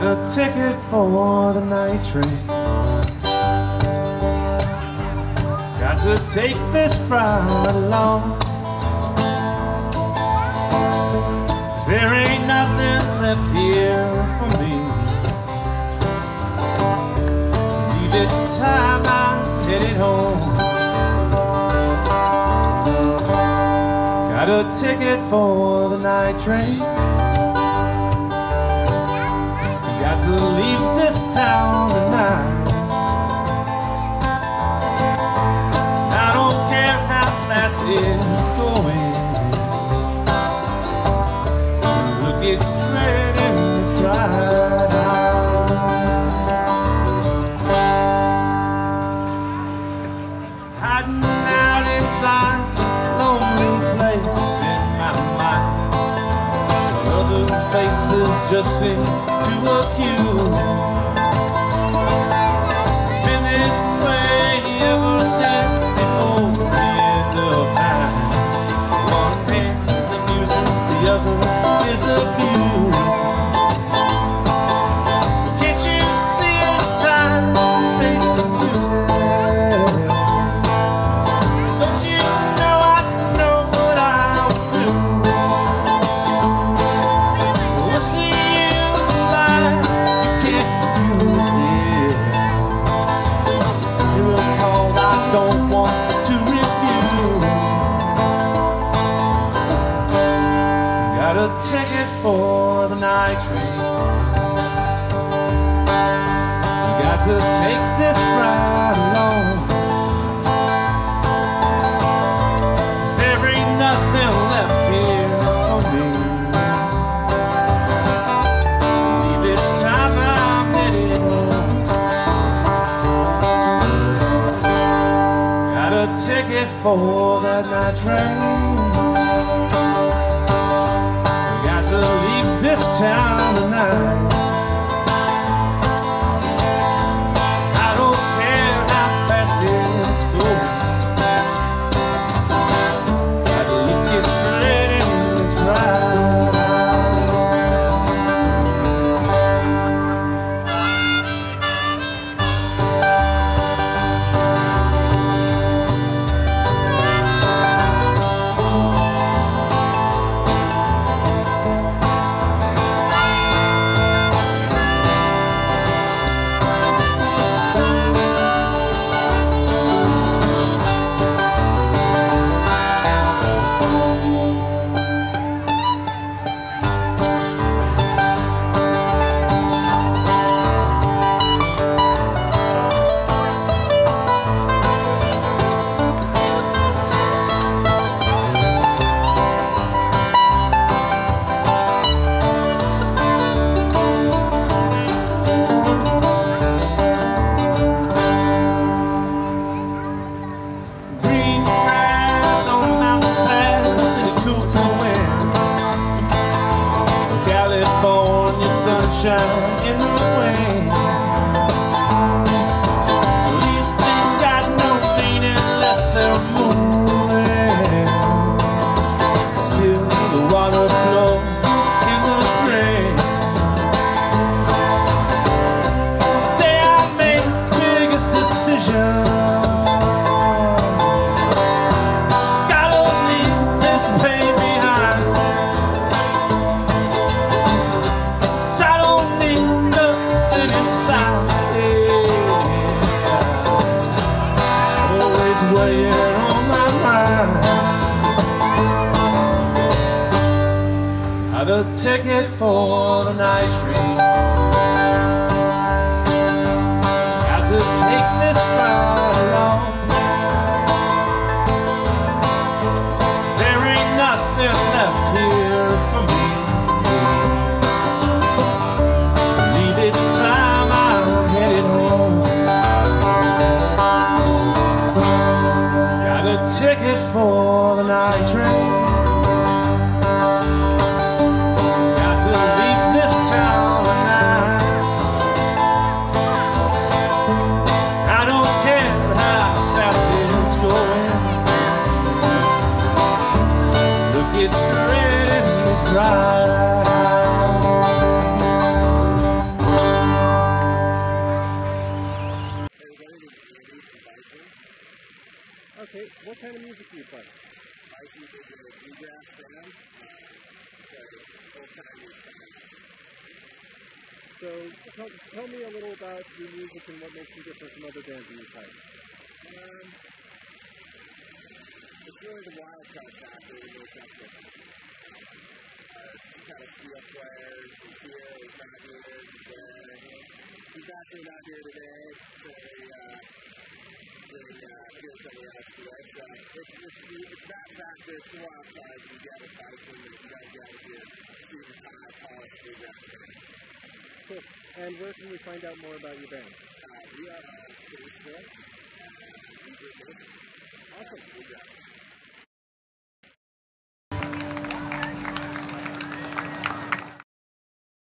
Got a ticket for the night train. Got to take this ride along, 'cause there ain't nothing left here for me. Believe it's time I'm headed home. Got a ticket for the night train. Got to leave this town tonight. I don't care how fast it's going. Look, it's straight and it's bright out. Hiding out inside lonely place in my mind. Other faces just seem accused. It's been this way ever since before the end of time. One hand amuses the other is abused. Can't you see it's time to face the music? Don't you know I know what I'll do? What's the use of life? Don't want to refuse. Got a ticket for the night train. Got to take this ride alone, 'cause there ain't nothing left here for me. Believe it's time I'm headed home. Got a ticket for the night train. Got to leave this town tonight. I don't care how fast it's going. Got to look it straight in its bright sunshine in the rain. These things got no meaning unless they're moving. Still the water flows in the spring. Today I made the biggest decision. Gotta leave this pain behind. Weighing on my mind. Got a ticket for the night train. Got to take this ride along. There ain't nothing left here for me. Believe it's time I'm headed home. Ticket for the night train. Got to leave this town. So tell me a little about your music and what makes you different from other bands in your type. It's really the wild side factor in your section. You kind of see up there, he's here, he's not here, he's there. He's actually not here today, so here's somewhere else to it. So it's that factor, it's the wild side, you got to fight for it, you got to get out of here, through the time, policy, that. Cool. And where can we find out more about your band?